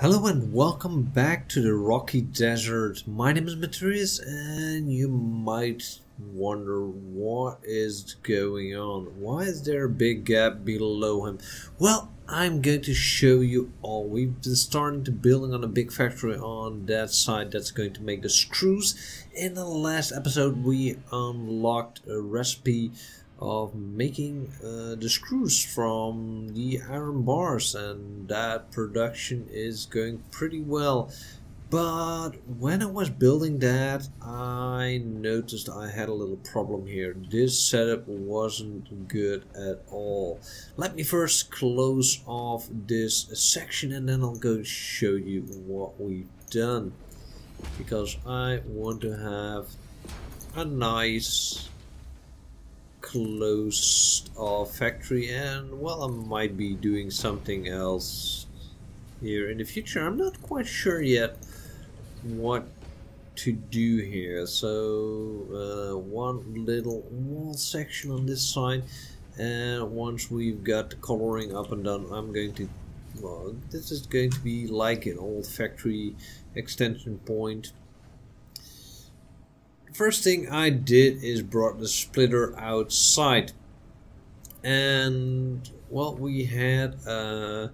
Hello and welcome back to the Rocky Desert. My name is Materius and you might wonder what is going on. Why is there a big gap below him? Well, I'm going to show you all. We've been starting to building on a big factory on that side that's going to make the screws. In the last episode we unlocked a recipe of making the screws from the iron bars, and that production is going pretty well. But when I was building that, I noticed I had a little problem here. This setup wasn't good at all. Let me first close off this section and then I'll go show you what we've done, because I want to have a nice closed off factory. And well, I might be doing something else here in the future. I'm not quite sure yet what to do here. So one little wall section on this side, and once we've got the coloring up and done, I'm going to, well, this is going to be like an old factory extension point. First thing I did is brought the splitter outside, and well, we had a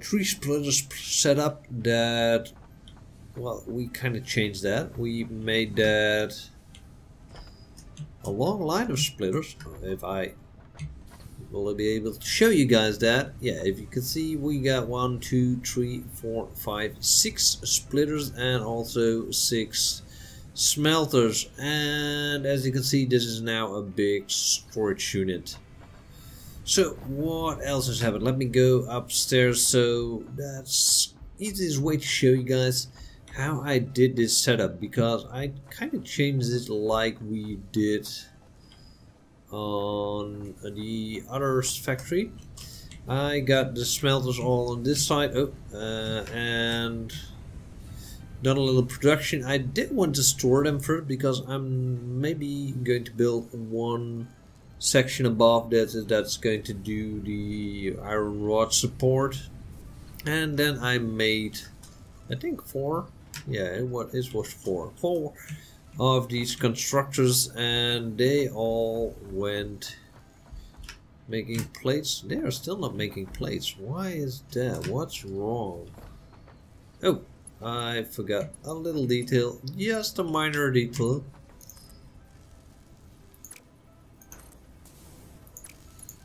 tree splitter set up that, well, we kind of changed that. We made that a long line of splitters. If I will be able to show you guys that, yeah, if you can see, we got 1, 2, 3, 4, 5, 6 splitters and also 6 smelters. And as you can see, this is now a big storage unit. So what else has happened? Let me go upstairs. So that's the easiest way to show you guys how I did this setup, because I kind of changed it like we did on the other factory. I got the smelters all on this side, and done a little production. I did want to store them first, because I'm maybe going to build one section above that that's going to do the iron rod support. And then I made, I think 4, yeah, what it was 4 of these constructors, and they all went making plates. They are still not making plates. Why is that? What's wrong? Oh, I forgot a little detail, just a minor detail.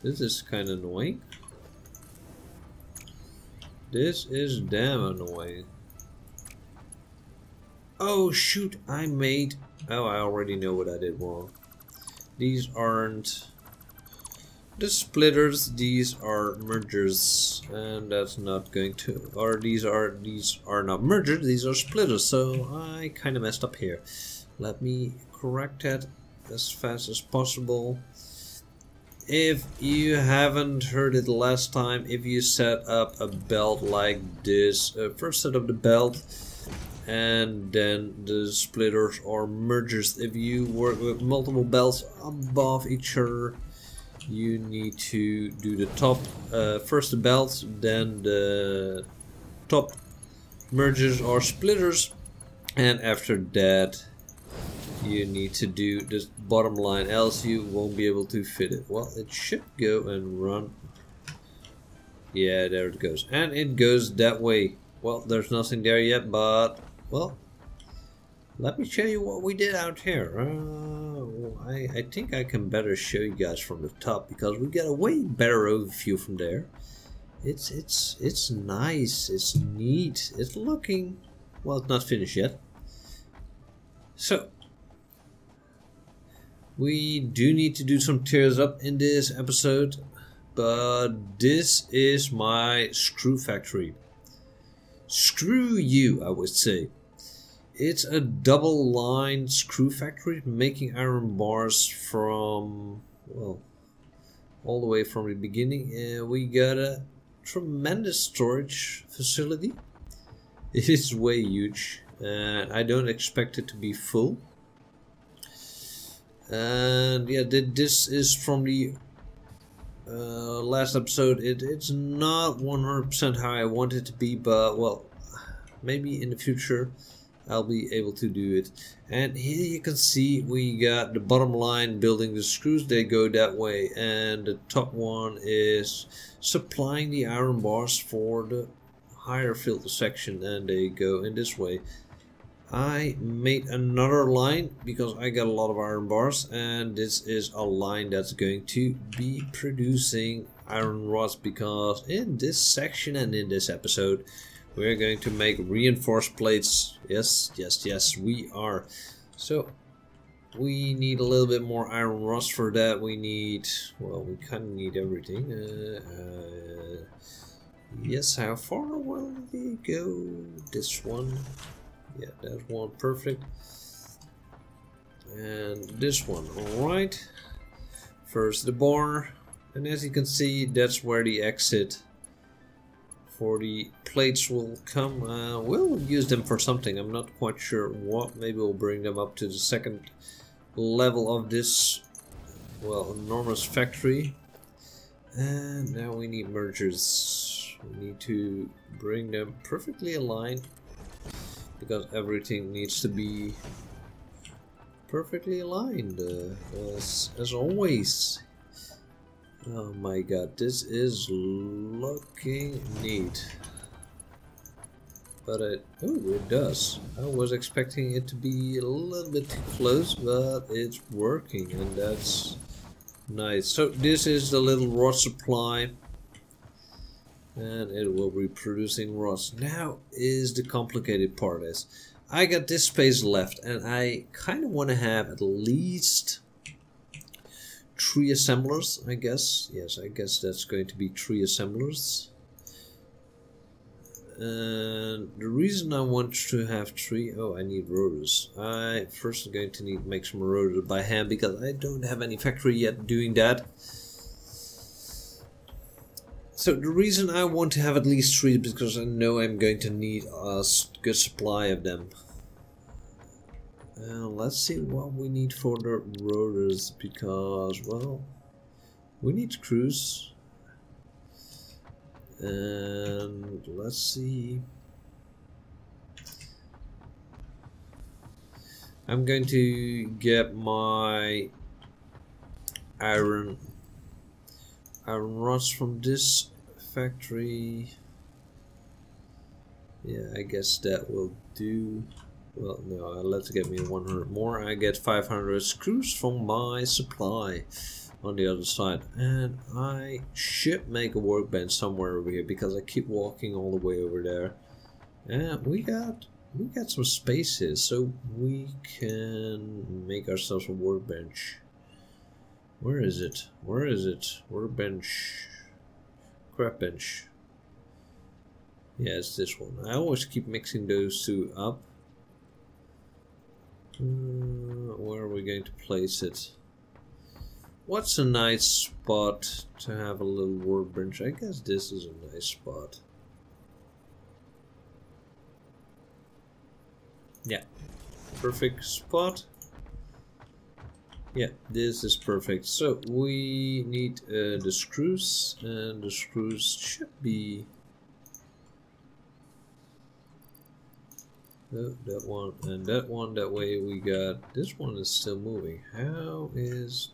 This is kind of annoying. This is damn annoying. Oh shoot, I made, oh, I already know what I did wrong. These aren't the splitters, these are mergers, and that's not going to, or these are not mergers, these are splitters. So I kind of messed up here. Let me correct that as fast as possible. If you haven't heard it last time, if you set up a belt like this, first set up the belt and then the splitters or mergers. If you work with multiple belts above each other, you need to do the top, first the belts, then the top mergers or splitters, and after that you need to do this bottom line, else you won't be able to fit it. Well, it should go and run. Yeah, there it goes, and it goes that way. Well, there's nothing there yet, but well, let me show you what we did out here. I think I can better show you guys from the top, because we get a way better overview from there. It's nice, it's neat, it's looking, well, it's not finished yet. So we do need to do some tears up in this episode, but this is my screw factory. Screw you, I would say. It's a double line screw factory making iron bars from, well, all the way from the beginning. We got a tremendous storage facility. It is way huge, and I don't expect it to be full. And yeah, this is from the last episode, it's not 100% how I want it to be, but well, maybe in the future I'll be able to do it. And here you can see we got the bottom line building the screws, they go that way, and the top one is supplying the iron bars for the higher filter section, and they go in this way. I made another line because I got a lot of iron bars, and this is a line that's going to be producing iron rods, because in this section and in this episode we're going to make reinforced plates. Yes, yes, yes, we are. So we need a little bit more iron rods for that. We need, well, we kind of need everything. Yes, how far will they go? This one. Yeah, that one, perfect. And this one, alright. First the bar. And as you can see, that's where the exit for the plates will come. We'll use them for something, I'm not quite sure what. Maybe we'll bring them up to the second level of this, well, enormous factory. And now we need mergers. We need to bring them perfectly aligned, because everything needs to be perfectly aligned, as always. Oh my god, this is looking neat. But it, oh, it does. I was expecting it to be a little bit too close, but it's working, and that's nice. So this is the little rod supply, and it will be producing rods. Now is the complicated part, is I got this space left, and I kind of want to have at least 3 assemblers, I guess. Yes, I guess that's going to be 3 assemblers. And the reason I want to have 3, oh, I need rotors. I first am going to need to make some rotors by hand, because I don't have any factory yet doing that. So the reason I want to have at least 3 is because I know I'm going to need a good supply of them. Let's see what we need for the rotors, because, well, we need screws. And let's see. I'm going to get my iron rods from this factory. Yeah, I guess that will do. Well, no, let's get me 100 more. I get 500 screws from my supply on the other side. And I should make a workbench somewhere over here, because I keep walking all the way over there. And we got some spaces, so we can make ourselves a workbench. Where is it? Where is it? Workbench. Crap bench. Yeah, it's this one. I always keep mixing those two up. Where are we going to place it? What's a nice spot to have a little workbench? I guess this is a nice spot. Yeah, perfect spot. Yeah, this is perfect. So we need the screws, and the screws should be that one and that one. That way we got this one is still moving. How is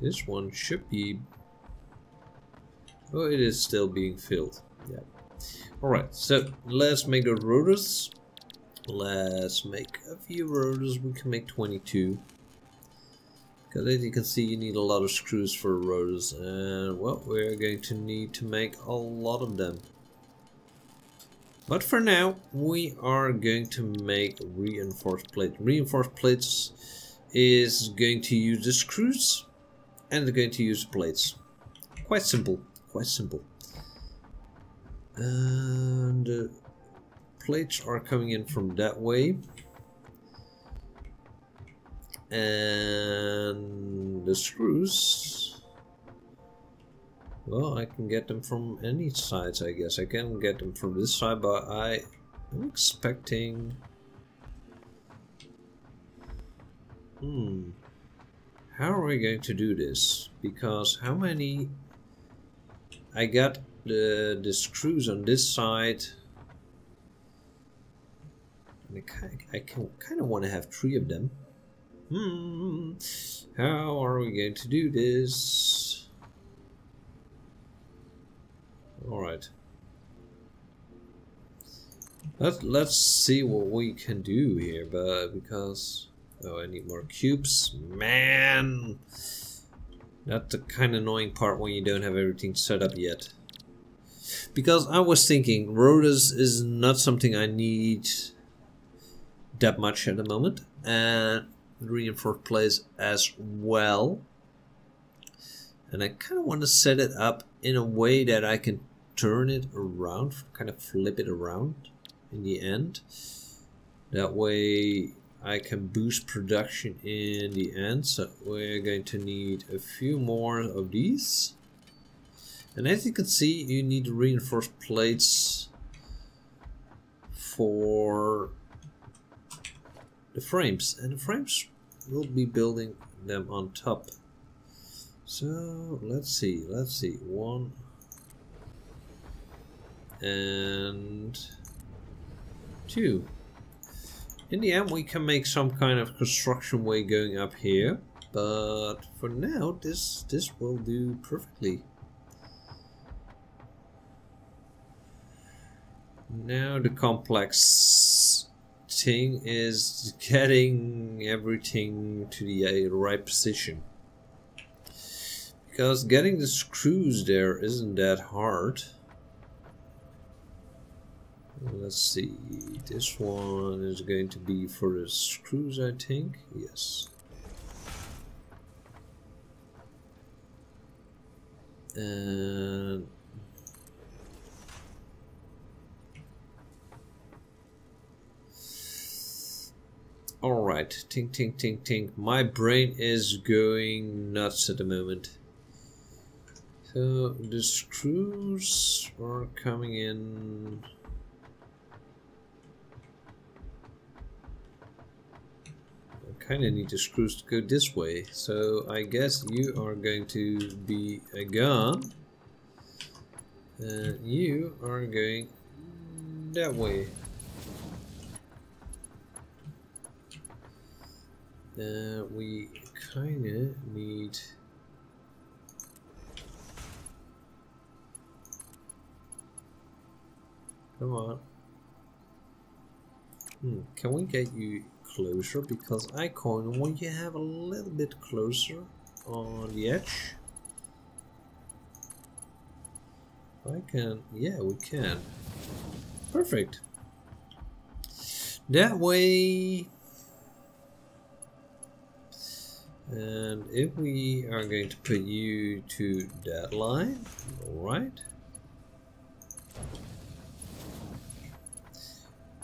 this one? Should be, oh, it is still being filled. Yeah, all right, so let's make the rotors. Let's make a few rotors. We can make 22, because as you can see, you need a lot of screws for rotors, and well, we're going to need to make a lot of them. But for now, we are going to make reinforced plates. Reinforced plates is going to use the screws, and they're going to use plates. Quite simple, quite simple. And the plates are coming in from that way. And the screws, well, I can get them from any sides, I guess. I can get them from this side, but I am expecting, How are we going to do this? Because how many... I got the screws on this side. And I kind of want to have 3 of them. How are we going to do this? Alright. Let's see what we can do here, but because... Oh, I need more cubes. Man! That's the kind of annoying part when you don't have everything set up yet. Because I was thinking, Rhodes is not something I need that much at the moment. And reinforced plates as well. And I kind of want to set it up in a way that I can turn it around, kind of flip it around in the end. That way I can boost production in the end, so we're going to need a few more of these. And as you can see, you need reinforced plates for the frames, and the frames will be building them on top. So let's see, 1 and 2. In the end, we can make some kind of construction way going up here, but for now, this will do perfectly. Now the complex thing is getting everything to the right position. Because getting the screws there isn't that hard. Let's see, this one is going to be for the screws, I think. Yes. And all right, tink. My brain is going nuts at the moment. So the screws are coming in. Kind of need the screws to go this way, so I guess you are going to be gone, and you are going that way, and we kind of need come on. Can we get you closer, because I kind of want you to have a little bit closer on the edge. I can, yeah, we can. Perfect. That way. And if we are going to put you to that line, all right.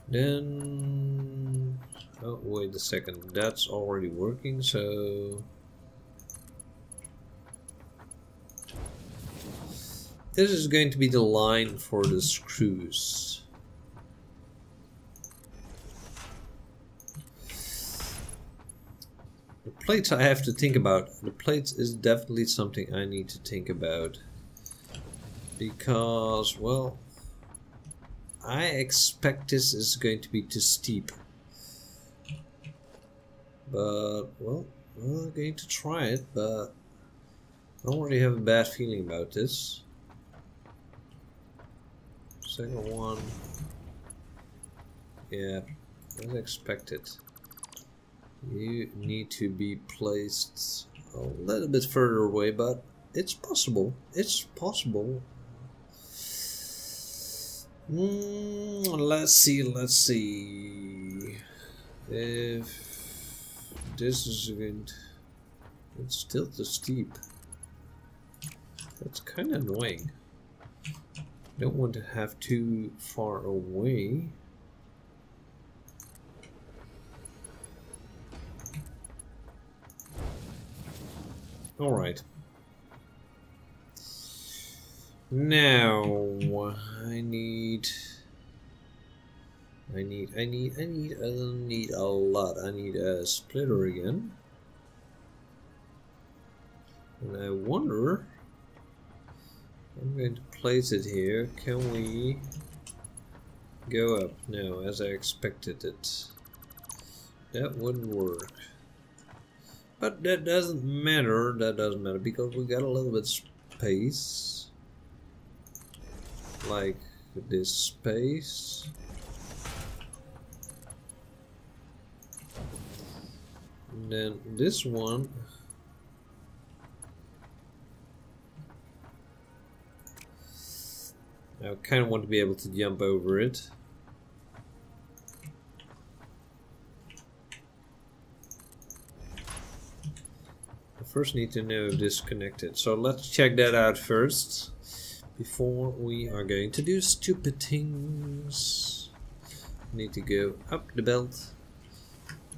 Then. Oh, wait a second, that's already working, so... This is going to be the line for the screws. The plates I have to think about. The plates is definitely something I need to think about. Because, well... I expect this is going to be too steep. But, well, we're going to try it, but I already have a bad feeling about this. Second one. Yeah, as expected. You need to be placed a little bit further away, but it's possible. It's possible. Let's see. If... This is good. It's still too steep. That's kind of annoying. Don't want to have too far away. All right. Now I need. I need a lot. I need a splitter again. And I wonder, I'm going to place it here. Can we go up? No, as I expected it. That wouldn't work. But that doesn't matter. That doesn't matter because we got a little bit space. Like this space. And then this one. I kind of want to be able to jump over it. I first need to know if this is connected. So let's check that out first. Before we are going to do stupid things. Need to go up the belt.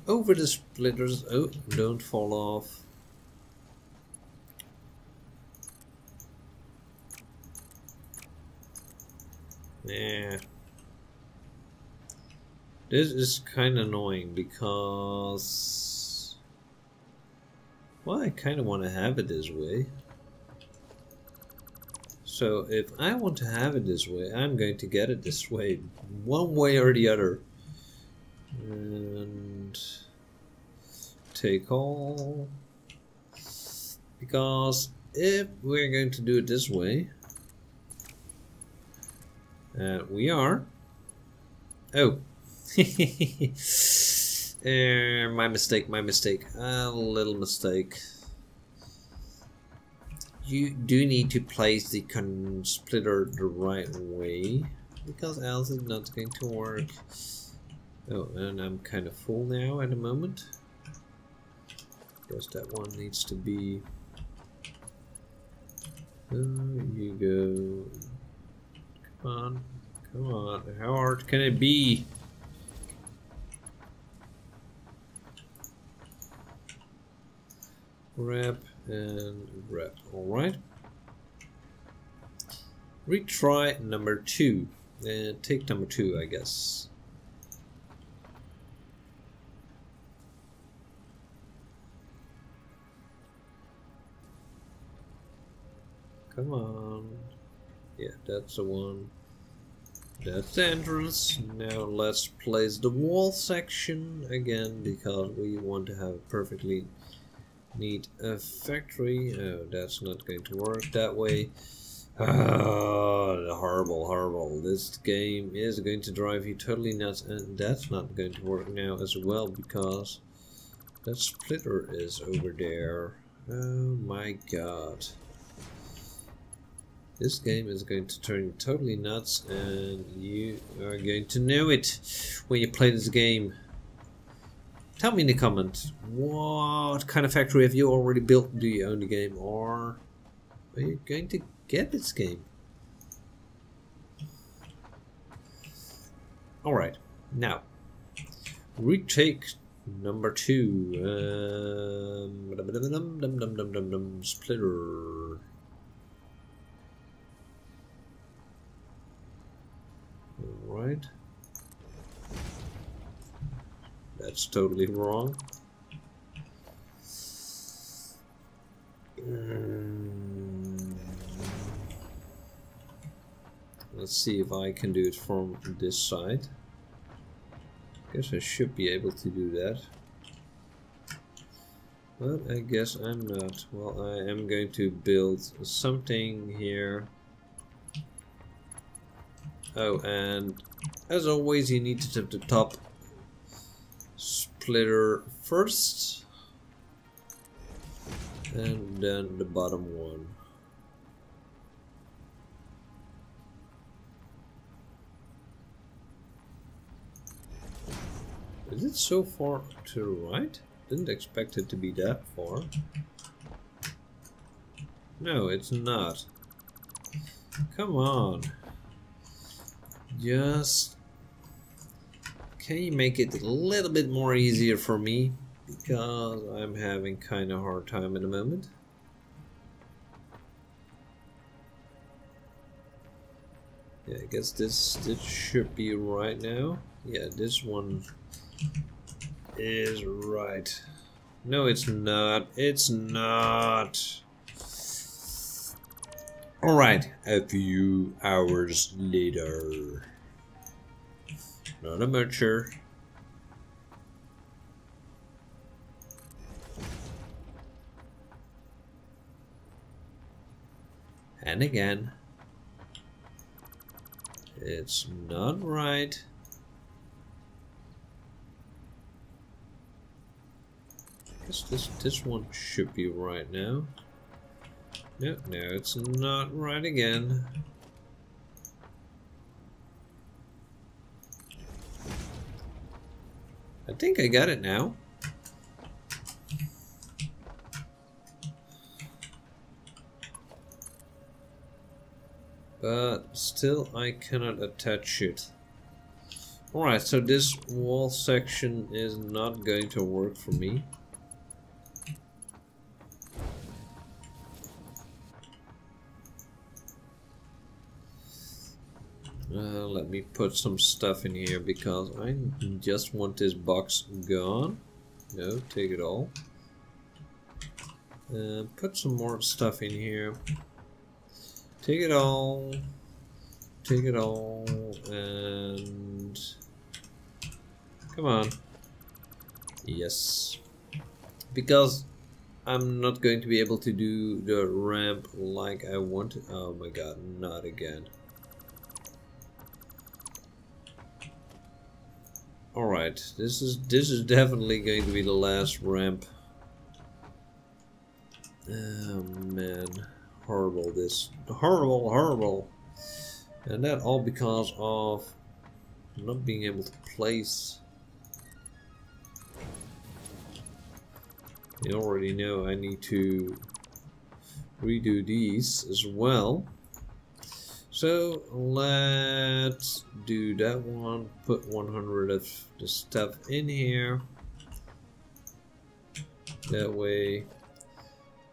Over the splitters. Oh, don't fall off. Yeah, this is kind of annoying because, well, I kind of want to have it this way. So if I want to have it this way, I'm going to get it this way, one way or the other. And take all, because if we're going to do it this way. We are. Oh. My mistake. A little mistake. You do need to place the splitter the right way, because else it's not going to work. Oh, and I'm kind of full now at the moment. Because that one needs to be... you go... Come on, how hard can it be? Wrap and wrap, alright. Retry number two, take number two, I guess. Come on. Yeah, that's the one. That's the entrance. Now let's place the wall section again because we want to have a perfectly neat factory. Oh, that's not going to work that way. Horrible. This game is going to drive you totally nuts, and that's not going to work now as well because that splitter is over there. Oh my god. This game is going to turn you totally nuts, and you are going to know it when you play this game. Tell me in the comments, what kind of factory have you already built? Do you own the game, or are you going to get this game? Alright, now, retake number two. Splitter. Right. That's totally wrong. Let's see if I can do it from this side. Guess I should be able to do that. But I guess I'm not. Well, I am going to build something here. Oh, and as always, you need to tip the top splitter first, and then the bottom one. Is it so far to the right? Didn't expect it to be that far. No, it's not. Come on. Just, can you make it a little bit more easier for me? Because I'm having kind of a hard time at the moment. Yeah, I guess this should be right now. Yeah, this one is right. No, it's not. It's not. Alright, a few hours later. Not a butcher. And again. It's not right. I guess this one should be right now. No, it's not right again. I think I got it now. But still I cannot attach it. Alright, so this wall section is not going to work for me. Let me put some stuff in here because I just want this box gone. No, take it all. Put some more stuff in here. Take it all, and come on. Yes, because I'm not going to be able to do the ramp like I want. Oh my god, not again. Alright, this is definitely going to be the last ramp. Oh man. Horrible, this. Horrible, horrible. And that all because of not being able to place. You already know I need to redo these as well. So let's do that one. Put 100 of the stuff in here. That way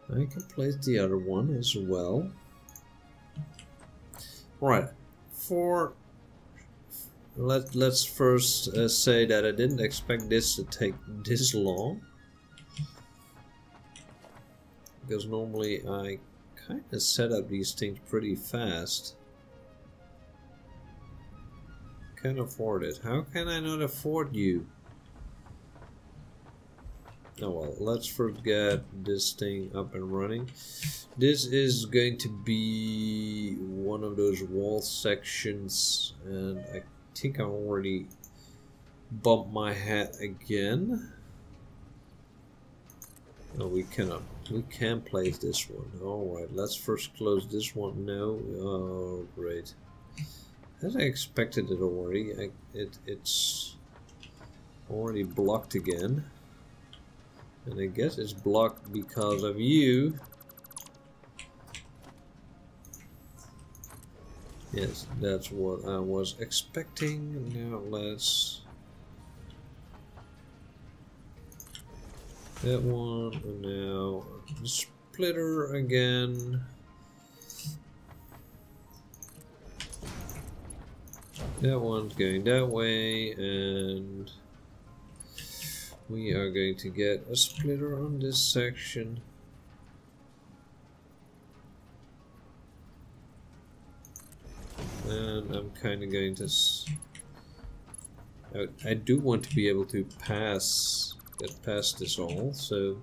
I can place the other one as well. Right. Let's first say that I didn't expect this to take this long, because normally I kind of set up these things pretty fast. Can't afford it. How can I not afford you? Oh well, let's first get this thing up and running. This is going to be one of those wall sections, and I think I already bumped my head again. No, we cannot. We can place this one. Alright, let's first close this one now. Oh, great. As I expected it already, it's already blocked again. And I guess it's blocked because of you. Yes, that's what I was expecting. Now let's... that one, and now the splitter again. That one's going that way, and... we are going to get a splitter on this section. And I'm kind of going to... I do want to be able to get past this all, so...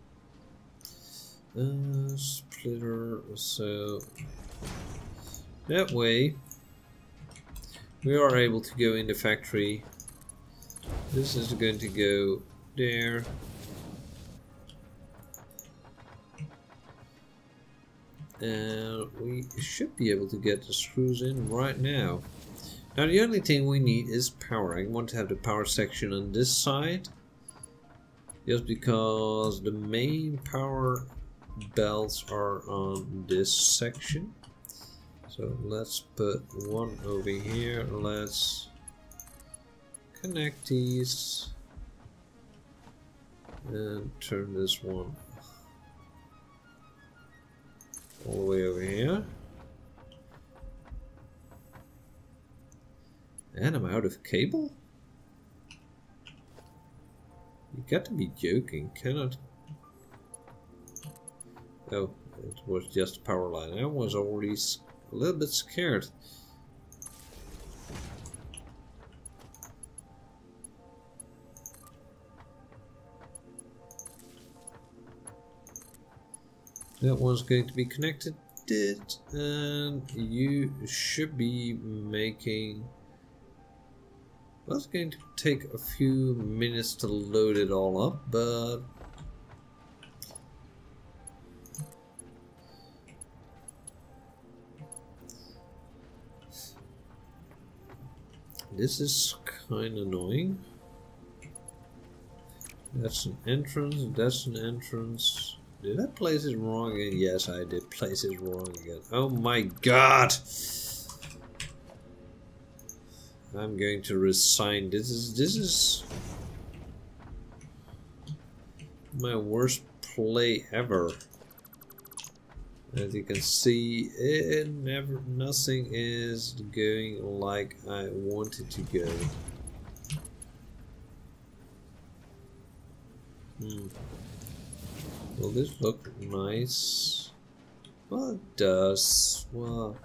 splitter, so... that way, we are able to go in the factory. This is going to go there. And we should be able to get the screws in right now. Now the only thing we need is power. I want to have the power section on this side, just because the main power belts are on this section. So let's put one over here. Let's connect these. And turn this one all the way over here. And I'm out of cable? You got to be joking, cannot. Oh, it was just power line. I was already a little bit scared. That one's going to be connected, and you should be making... Well, it's going to take a few minutes to load it all up, but... This is kind of annoying. That's an entrance, that's an entrance. Did I place it wrong again? Yes, I did place it wrong again. Oh my god! I'm going to resign. This is my worst play ever. As you can see, it never, nothing is going like I wanted to go. Will this look nice? Well, it does. Well,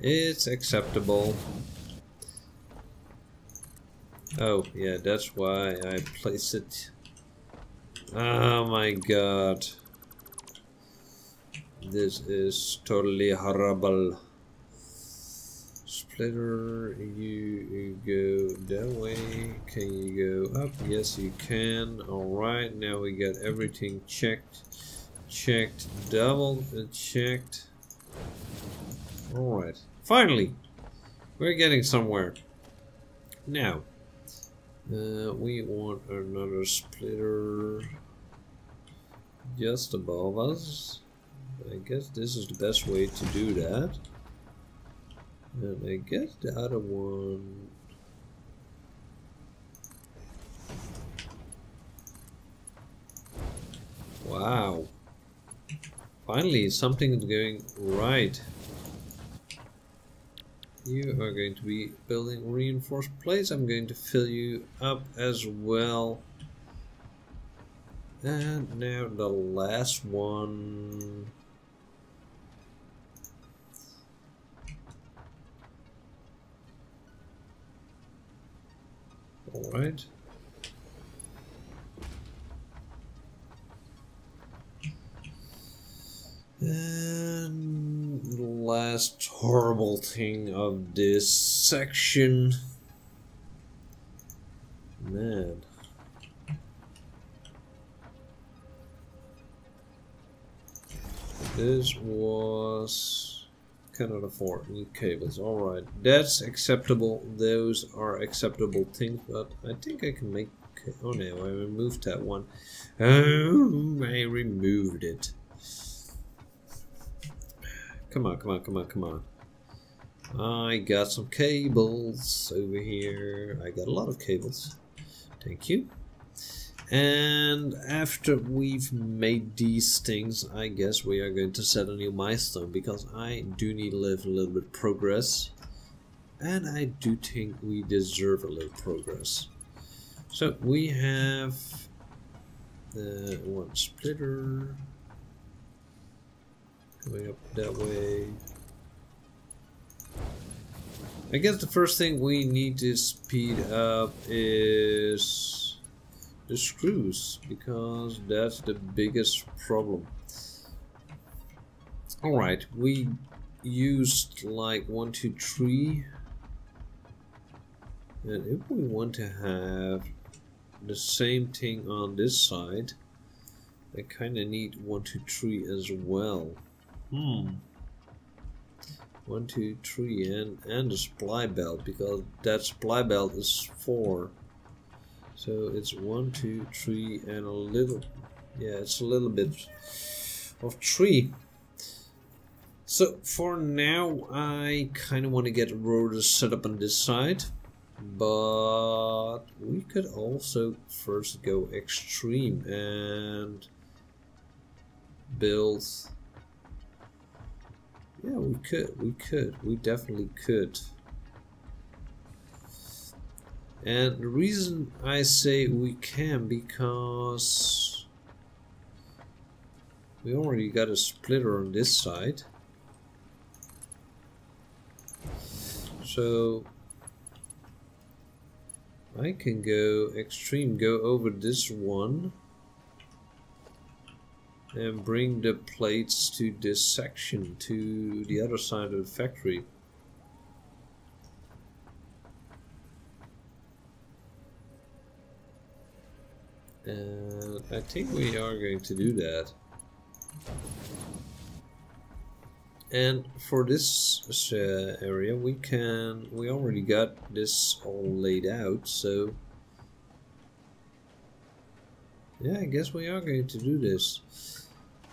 it's acceptable. Oh, yeah, that's why I placed it. Oh my god. This is totally horrible. Splitter, you go that way. Can you go up? Yes, you can. Alright, now we got everything checked. Checked, double checked. Alright, finally! We're getting somewhere. Now, we want another splitter just above us. I guess this is the best way to do that. And I guess the other one... Wow. Finally, something is going right. You are going to be building reinforced plates. I'm going to fill you up as well. And now the last one... Alright. And the last horrible thing of this section. Man. This was... Cannot afford new cables. Alright, that's acceptable. Those are acceptable things, but I think I can make... Oh no, I removed that one. Oh, I removed it. Come on, come on, come on, come on. I got some cables over here. I got a lot of cables. Thank you. And after we've made these things, I guess we are going to set a new milestone, because I do need to live a little bit of progress, and I do think we deserve a little progress. So we have the one splitter coming up that way. I guess the first thing we need to speed up is the screws, because that's the biggest problem. Alright, we used like 1, 2, 3, and if we want to have the same thing on this side, I kinda need 1, 2, 3 as well. 1, 2, 3 and the supply belt, because that supply belt is 4. So it's 1, 2, 3 and a little, yeah, it's a little bit of 3. So for now, I kind of want to get rotors set up on this side, but we could also first go extreme and build. Yeah, we definitely could. And the reason I say we can, because we already got a splitter on this side. So I can go extreme, go over this one and bring the plates to this section, to the other side of the factory. And I think we are going to do that. And for this area we already got this all laid out, so yeah, I guess we are going to do this.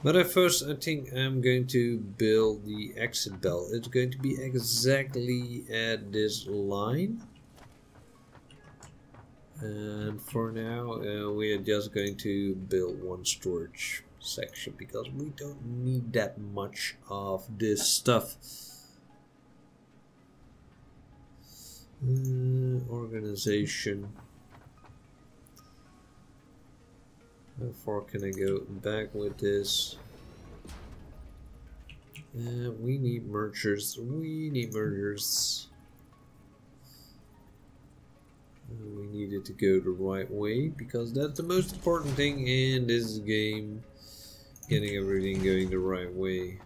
But at first I think I'm going to build the exit bell. It's going to be exactly at this line. And for now we are just going to build one storage section because we don't need that much of this stuff. Organization. How far can I go back with this? We need mergers. We need mergers. We needed to go the right way because that's the most important thing in this game. Getting everything going the right way.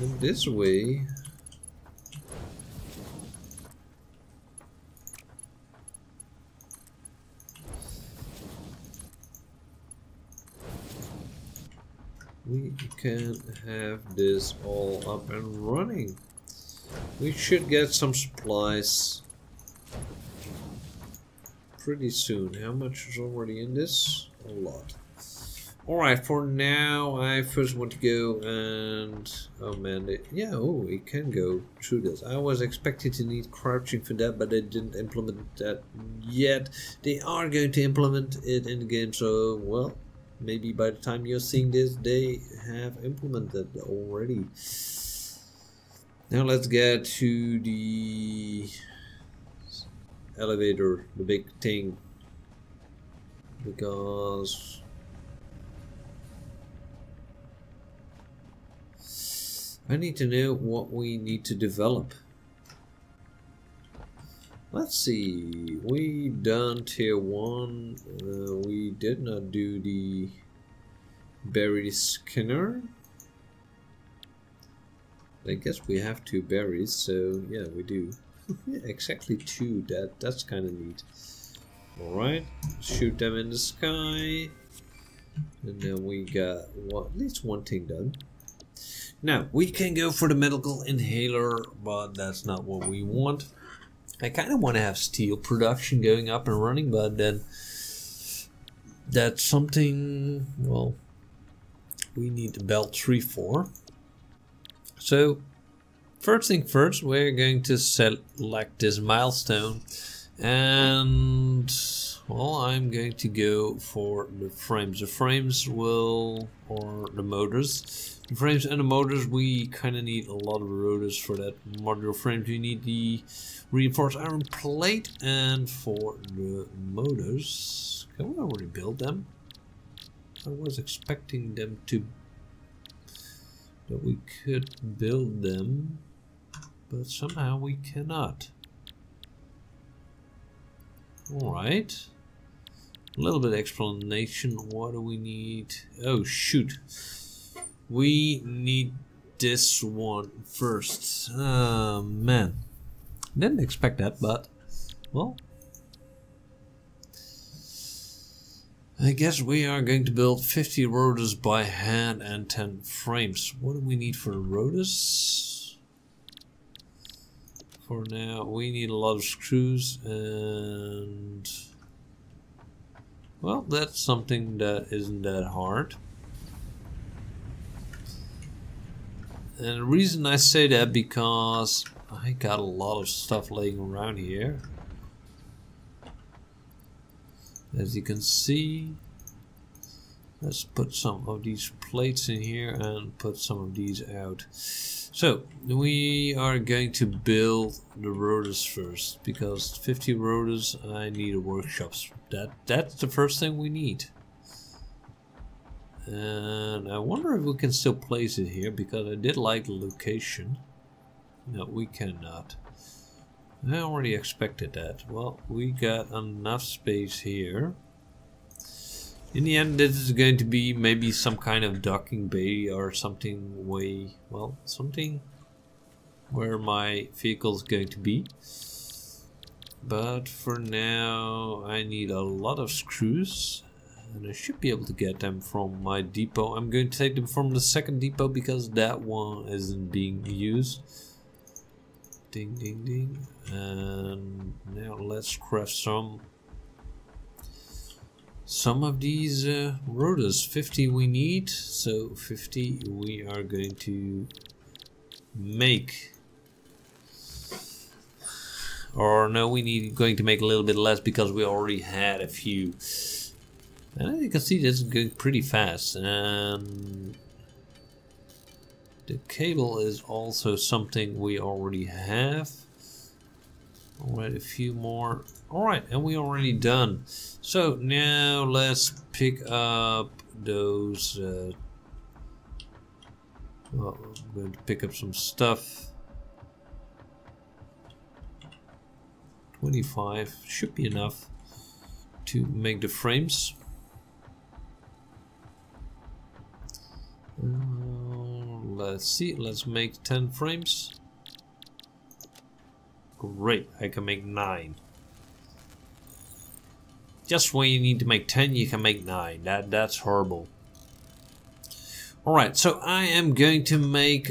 And this way. We can have this all up and running. We should get some supplies pretty soon. How much is already in this? A lot. Alright, for now I first want to go and... oh man, it can go through this. I was expected to need crouching for that, but they didn't implement that yet. They are going to implement it in the game, so well, maybe by the time you're seeing this they have implemented it already. Now let's get to the elevator, the big thing, because I need to know what we need to develop. Let's see, we done tier 1, we did not do the berry scanner. I guess we have 2 berries, so yeah, we do. Exactly 2, that's kind of neat. Alright, shoot them in the sky. And then we got at least one thing done. Now, we can go for the medical inhaler, but that's not what we want. I kind of want to have steel production going up and running, but then that's something, well, we need the belt 3 for. So, first thing first, we're going to select this milestone. And, well, I'm going to go for the frames. The frames will, or the motors. The frames and the motors, we kind of need a lot of rotors for that. Modular frames, we need the reinforced iron plate, and for the motors, can we already build them? I was expecting them to, that we could build them, but somehow we cannot. Alright, a little bit of explanation, what do we need? Oh shoot! We need this one first. Oh man. Didn't expect that, but well, I guess we are going to build 50 rotors by hand and 10 frames. What do we need for the rotors? For now, we need a lot of screws and... well, that's something that isn't that hard. And the reason I say that because I got a lot of stuff laying around here. As you can see, let's put some of these plates in here and put some of these out. So we are going to build the rotors first because 50 rotors, I need a workshop. That's the first thing we need. And I wonder if we can still place it here because I did like the location. No, we cannot. I already expected that. Well, we got enough space here. In the end, this is going to be maybe some kind of docking bay or something way, well, something where my vehicle is going to be. But for now, I need a lot of screws, and I should be able to get them from my depot. I'm going to take them from the second depot because that one isn't being used. Ding, ding, ding. And now let's craft some of these rotors. 50 we need, so 50 we are going to make. Or no, we need going to make a little bit less because we already had a few. And as you can see, this is going pretty fast. And the cable is also something we already have. Alright, a few more. Alright, and we already done. So now let's pick up those. Well, I'm going to pick up some stuff. 25 should be enough to make the frames. Let's see, let's make 10 frames. Great, I can make 9. Just when you need to make 10, you can make 9. That's horrible. Alright, so I am going to make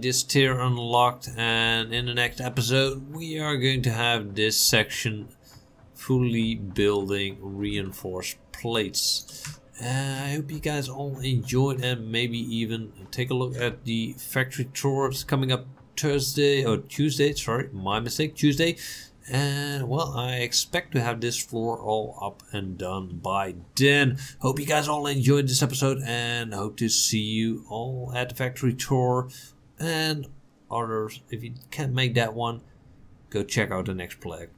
this tier unlocked, and in the next episode we are going to have this section fully building reinforced plates. I hope you guys all enjoyed, and maybe even take a look at the factory tours coming up Tuesday. And well, I expect to have this floor all up and done by then. Hope you guys all enjoyed this episode, and hope to see you all at the factory tour and others. If you can't make that one, go check out the next play.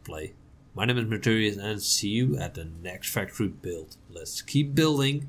My name is Materius, and see you at the next factory build. Let's keep building.